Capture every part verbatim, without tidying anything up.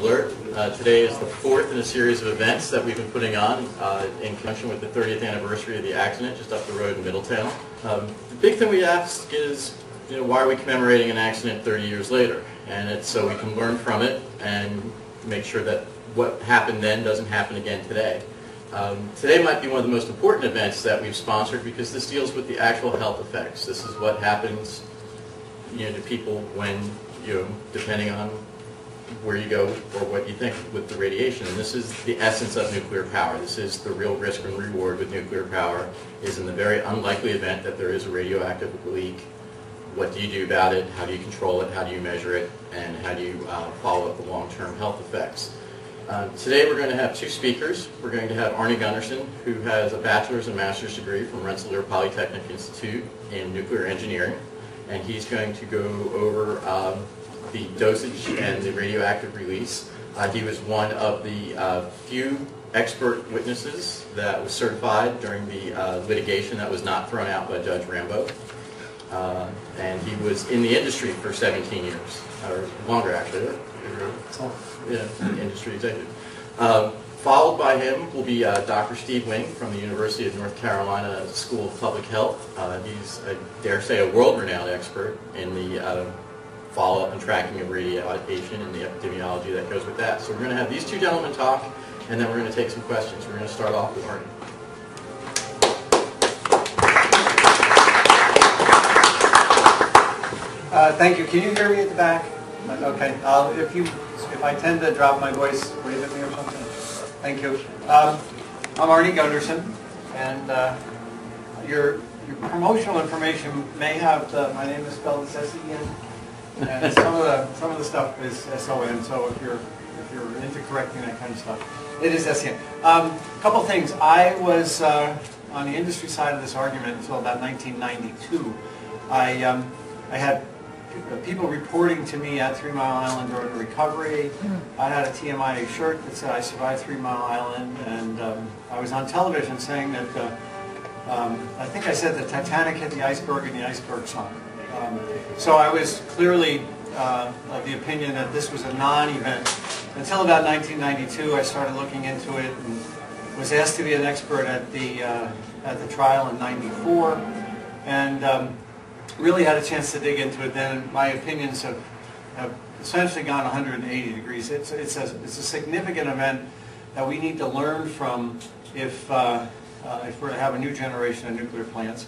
Alert. Uh, today is the fourth in a series of events that we've been putting on uh, in connection with the thirtieth anniversary of the accident just up the road in Middletown. Um, the big thing we ask is, you know, why are we commemorating an accident thirty years later? And it's so we can learn from it and make sure that what happened then doesn't happen again today. Um, today might be one of the most important events that we've sponsored because this deals with the actual health effects. This is what happens, you know, to people when, you know, depending on where you go or what you think with the radiation. And this is the essence of nuclear power. This is the real risk and reward with nuclear power, is in the very unlikely event that there is a radioactive leak. What do you do about it? How do you control it? How do you measure it? And how do you uh, follow up the long-term health effects? Uh, today we're going to have two speakers. We're going to have Arnie Gundersen, who has a bachelor's and master's degree from Rensselaer Polytechnic Institute in nuclear engineering. And he's going to go over um, the dosage and the radioactive release. Uh, he was one of the uh, few expert witnesses that was certified during the uh, litigation that was not thrown out by Judge Rambo. Uh, and he was in the industry for seventeen years, or longer actually. Yeah, industry executive. Um, followed by him will be uh, Doctor Steve Wing from the University of North Carolina School of Public Health. Uh, he's, I dare say, a world-renowned expert in the uh, follow-up and tracking of radiation and the epidemiology that goes with that. So we're going to have these two gentlemen talk, and then we're going to take some questions. We're going to start off with Arnie. Uh, thank you. Can you hear me at the back? Okay. Uh, if you, if I tend to drop my voice, wave at me or something. Thank you. Um, I'm Arnie Gundersen, and uh, your your promotional information may have the, my name is spelled as S E N, and some of the some of the stuff is S O N. So if you're if you're into correcting that kind of stuff, it is S E N. Um, a couple things. I was uh, on the industry side of this argument until about nineteen ninety-two. I um, I had people reporting to me at Three Mile Island during recovery. I had a T M I A shirt that said I survived Three Mile Island, and um, I was on television saying that, uh, um, I think I said the Titanic hit the iceberg and the iceberg sunk. Um, so I was clearly uh, of the opinion that this was a non-event. Until about nineteen ninety-two, I started looking into it and was asked to be an expert at the, uh, at the trial in ninety-four. And um, really had a chance to dig into it then. My opinions have, have essentially gone one hundred eighty degrees. It's, it's, a, it's a significant event that we need to learn from if, uh, uh, if we're to have a new generation of nuclear plants,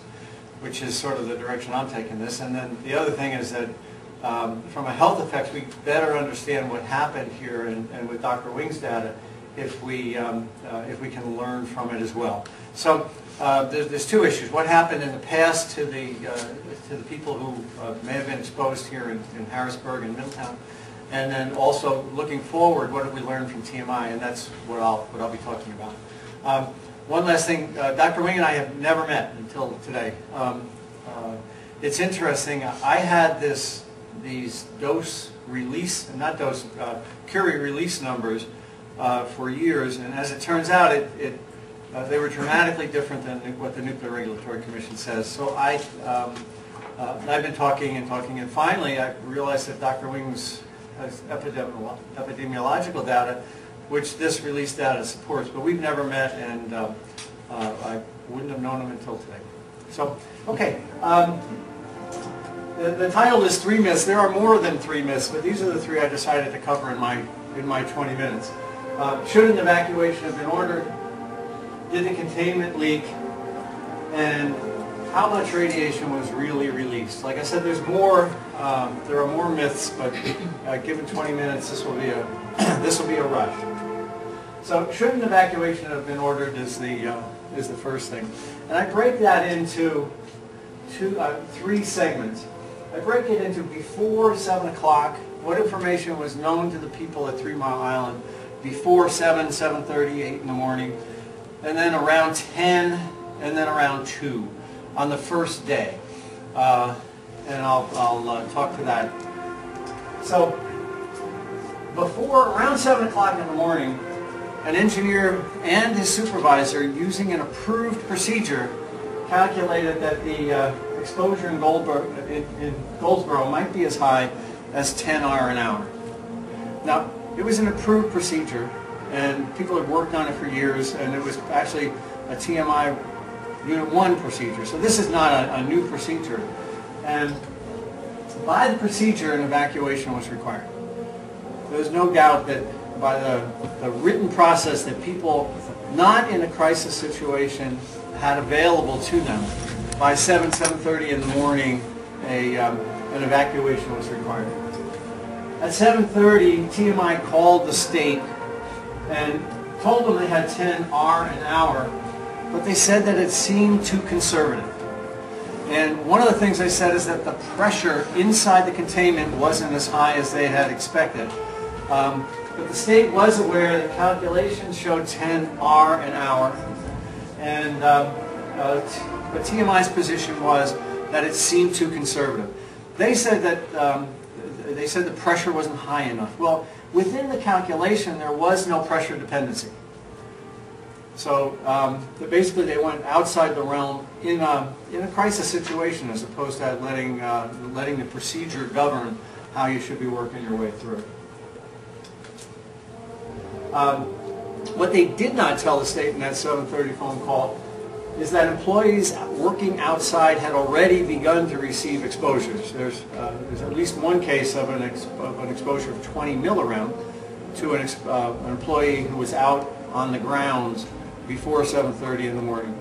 which is sort of the direction I'm taking this. And then the other thing is that um, from a health effects, we better understand what happened here, and, and with Doctor Wing's data, if we, um, uh, if we can learn from it as well. So uh, there's, there's two issues. What happened in the past to the, uh, to the people who uh, may have been exposed here in, in Harrisburg and Middletown, and then also looking forward, what have we learned from T M I, and that's what I'll, what I'll be talking about. Um, one last thing, uh, Doctor Wing and I have never met until today. Um, uh, it's interesting, I had this, these dose release, not dose, uh, Curie release numbers Uh, for years, and as it turns out, it, it, uh, they were dramatically different than what the Nuclear Regulatory Commission says. So I, um, uh, I've been talking and talking, and finally I realized that Doctor Wing's epidemiolo epidemiological data, which this release data supports, but we've never met, and uh, uh, I wouldn't have known him until today. So, okay. Um, the, the title is Three Myths. There are more than three myths, but these are the three I decided to cover in my, in my twenty minutes. Uh, should an evacuation have been ordered? Did the containment leak? And how much radiation was really released? Like I said, there's more. Um, there are more myths, but uh, given twenty minutes, this will be a this will be a rush. So, should an evacuation have been ordered? Is the uh, is the first thing, and I break that into two, uh, three segments. I break it into before seven o'clock. What information was known to the people at Three Mile Island before seven, seven thirty, eight in the morning, and then around ten, and then around two on the first day. Uh, and I'll, I'll uh, talk to that. So before, around seven o'clock in the morning, an engineer and his supervisor, using an approved procedure, calculated that the uh, exposure in Goldsboro, in, in Goldsboro might be as high as ten R an hour. Now, It was an approved procedure, and people had worked on it for years, and it was actually a T M I Unit one procedure. So this is not a, a new procedure. And by the procedure, an evacuation was required. There's no doubt that by the, the written process that people not in a crisis situation had available to them, by seven, seven thirty in the morning, a, um, an evacuation was required. At seven thirty, T M I called the state and told them they had ten R an hour, but they said that it seemed too conservative. And one of the things they said is that the pressure inside the containment wasn't as high as they had expected. Um, but the state was aware that calculations showed ten R an hour. And um, uh, but T M I's position was that it seemed too conservative. They said that um, they said the pressure wasn't high enough. Well, within the calculation, there was no pressure dependency. So um, basically, they went outside the realm in a, in a crisis situation, as opposed to letting uh, letting the procedure govern how you should be working your way through. Um, what they did not tell the state in that seven thirty phone call is that employees working outside had already begun to receive exposures. There's, uh, there's at least one case of an, ex of an exposure of twenty milliround to an, ex uh, an employee who was out on the grounds before seven thirty in the morning.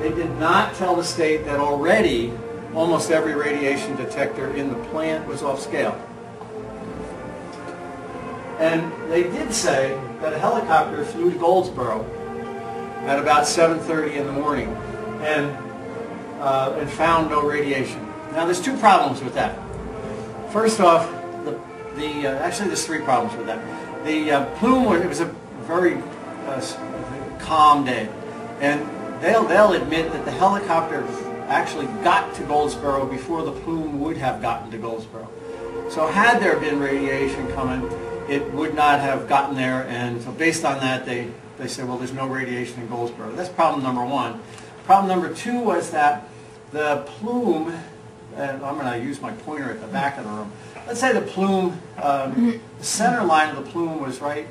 They did not tell the state that already almost every radiation detector in the plant was off scale. And they did say that a helicopter flew to Goldsboro at about seven thirty in the morning and, uh, and found no radiation. Now there's two problems with that. First off, the, the uh, actually there's three problems with that. The uh, plume, was, it was a very uh, calm day, and they'll, they'll admit that the helicopter actually got to Goldsboro before the plume would have gotten to Goldsboro. So had there been radiation coming, it would not have gotten there, and so based on that, they They said, well, there's no radiation in Goldsboro. That's problem number one. Problem number two was that the plume, and I'm going to use my pointer at the back of the room. Let's say the plume, um, the center line of the plume was right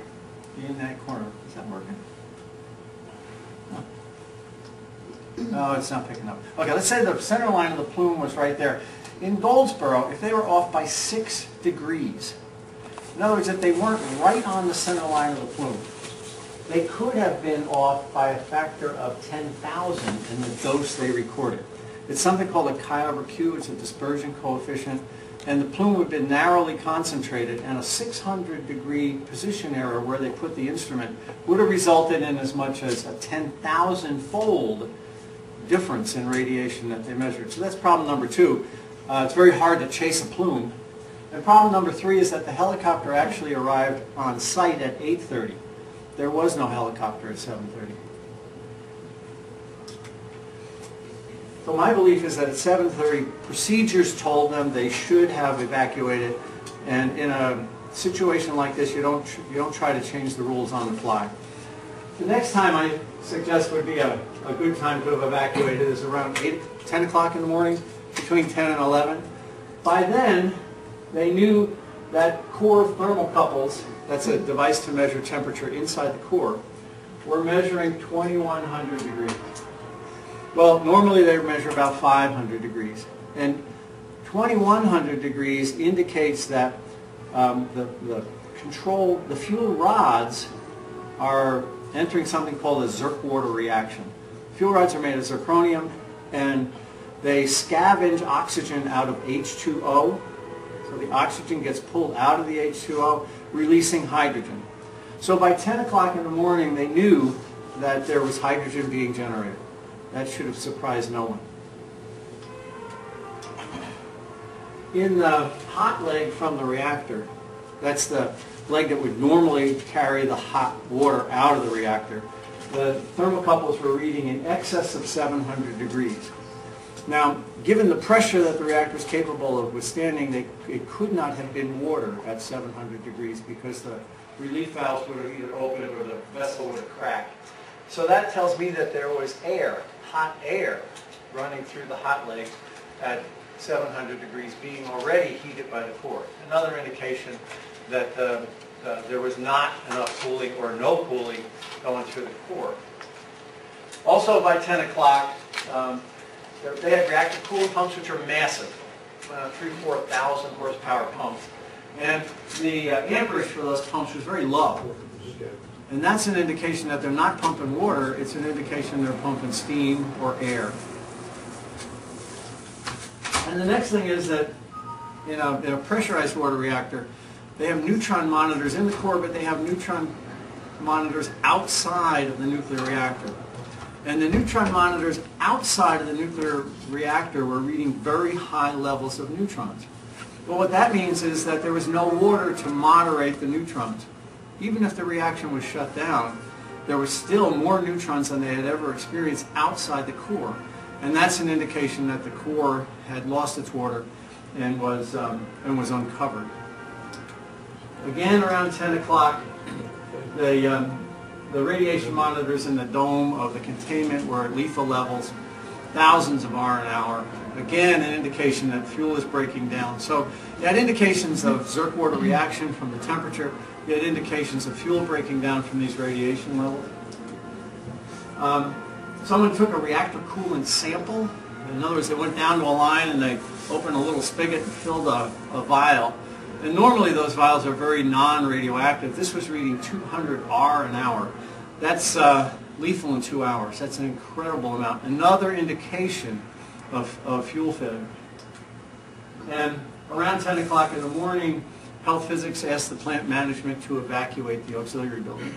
in that corner. Is that working? No, it's not picking up. Okay, let's say the center line of the plume was right there. In Goldsboro, if they were off by six degrees, in other words, if they weren't right on the center line of the plume, they could have been off by a factor of ten thousand in the dose they recorded. It's something called a chi over Q. It's a dispersion coefficient. And the plume would have been narrowly concentrated, and a six hundred degree position error where they put the instrument would have resulted in as much as a ten thousand fold difference in radiation that they measured. So that's problem number two. Uh, it's very hard to chase a plume. And problem number three is that the helicopter actually arrived on site at eight thirty. There was no helicopter at seven thirty. So my belief is that at seven thirty, procedures told them they should have evacuated. And in a situation like this, you don't you don't try to change the rules on the fly. The next time I suggest would be a, a good time to have evacuated is around eight, ten o'clock in the morning, between ten and eleven. By then, they knew that core thermocouples, that's a device to measure temperature inside the core, we're measuring twenty-one hundred degrees. Well, normally they measure about five hundred degrees. And twenty-one hundred degrees indicates that um, the, the control, the fuel rods are entering something called a Zirk-water reaction. Fuel rods are made of zirconium, and they scavenge oxygen out of H two O. So the oxygen gets pulled out of the H two O, releasing hydrogen. So by ten o'clock in the morning, they knew that there was hydrogen being generated. That should have surprised no one. In the hot leg from the reactor, that's the leg that would normally carry the hot water out of the reactor, the thermocouples were reading in excess of seven hundred degrees. Now, given the pressure that the reactor is capable of withstanding, they, it could not have been water at seven hundred degrees because the relief valves would have either opened or the vessel would have cracked. So that tells me that there was air, hot air, running through the hot leg at seven hundred degrees, being already heated by the core. Another indication that uh, uh, there was not enough cooling or no cooling going through the core. Also by ten o'clock, um, they had reactor coolant pumps, which are massive, uh, three, four thousand horsepower pumps. And the uh, amperage for those pumps was very low. And that's an indication that they're not pumping water, it's an indication they're pumping steam or air. And the next thing is that in a, in a pressurized water reactor, they have neutron monitors in the core, but they have neutron monitors outside of the nuclear reactor. And the neutron monitors outside of the nuclear reactor were reading very high levels of neutrons. Well, what that means is that there was no water to moderate the neutrons. Even if the reaction was shut down, there were still more neutrons than they had ever experienced outside the core. And that's an indication that the core had lost its water and was, um, and was uncovered. Again, around ten o'clock, the, um, the radiation monitors in the dome of the containment were at lethal levels, thousands of R an hour. Again, an indication that fuel is breaking down. So you had indications of zerk water reaction from the temperature. You had indications of fuel breaking down from these radiation levels. Um, someone took a reactor coolant sample. In other words, they went down to a line and they opened a little spigot and filled a, a vial. And normally those vials are very non-radioactive. This was reading two hundred R an hour. That's uh, lethal in two hours. That's an incredible amount. Another indication of, of fuel failure. And around ten o'clock in the morning, Health Physics asked the plant management to evacuate the auxiliary building.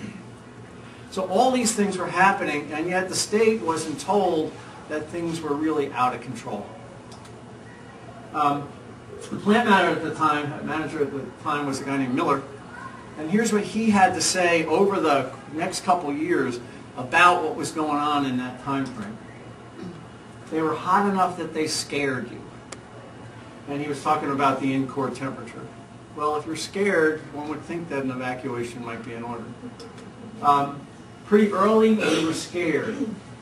So all these things were happening, and yet the state wasn't told that things were really out of control. Um, the plant manager at the time, manager at the time was a guy named Miller, and here's what he had to say over the next couple years about what was going on in that time frame. They were hot enough that they scared you. And he was talking about the in-core temperature. Well, if you're scared, one would think that an evacuation might be in order. Um, pretty early, we were scared.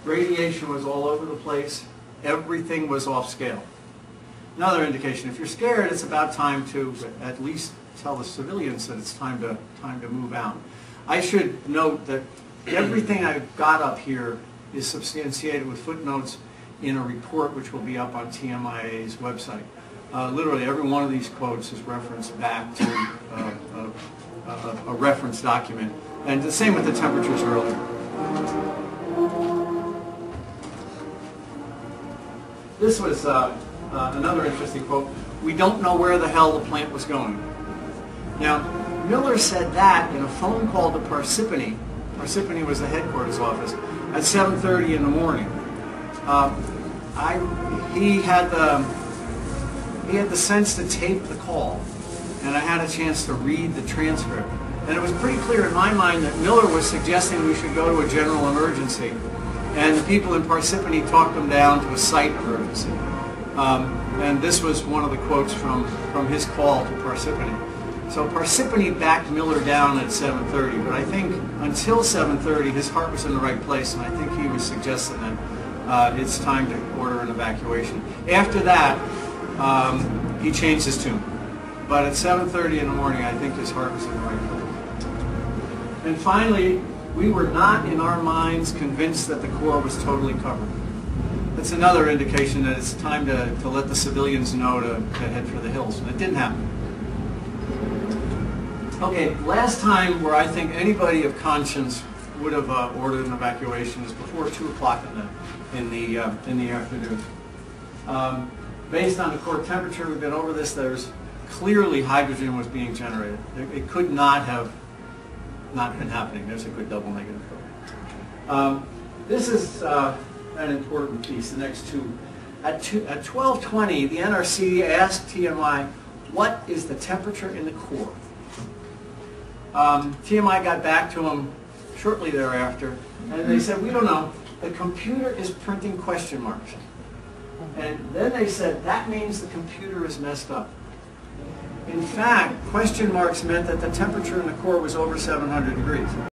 Radiation was all over the place. Everything was off scale. Another indication, if you're scared, it's about time to at least tell the civilians that it's time to, time to move out. I should note that everything I've got up here is substantiated with footnotes in a report which will be up on T M I A's website. Uh, literally every one of these quotes is referenced back to uh, a, a, a reference document. And the same with the temperatures earlier. This was uh, uh, another interesting quote. We don't know where the hell the plant was going. Now, Miller said that in a phone call to Parsippany. Parsippany was the headquarters office at seven thirty in the morning. Uh, I, he had the... He had the sense to tape the call, and I had a chance to read the transcript. And it was pretty clear in my mind that Miller was suggesting we should go to a general emergency. And the people in Parsippany talked them down to a site emergency. Um, and this was one of the quotes from, from his call to Parsippany. So Parsippany backed Miller down at seven thirty, but I think until seven thirty his heart was in the right place, and I think he was suggesting that uh, it's time to order an evacuation. After that, Um, he changed his tune. But at seven thirty in the morning, I think his heart was in the right place. And finally, we were not in our minds convinced that the core was totally covered. That's another indication that it's time to, to let the civilians know to, to head for the hills. And it didn't happen. Okay, last time where I think anybody of conscience would have uh, ordered an evacuation is before two o'clock in the, in the, uh, in the afternoon. Um, Based on the core temperature, we've been over this, there's clearly hydrogen was being generated. It could not have not been happening. There's a good double negative. Um, this is uh, an important piece, the next two. At, two, at twelve twenty, the N R C asked T M I, what is the temperature in the core? Um, T M I got back to them shortly thereafter, and they said, we don't know. The computer is printing question marks. And then they said, that means the computer is messed up. In fact, question marks meant that the temperature in the core was over seven hundred degrees.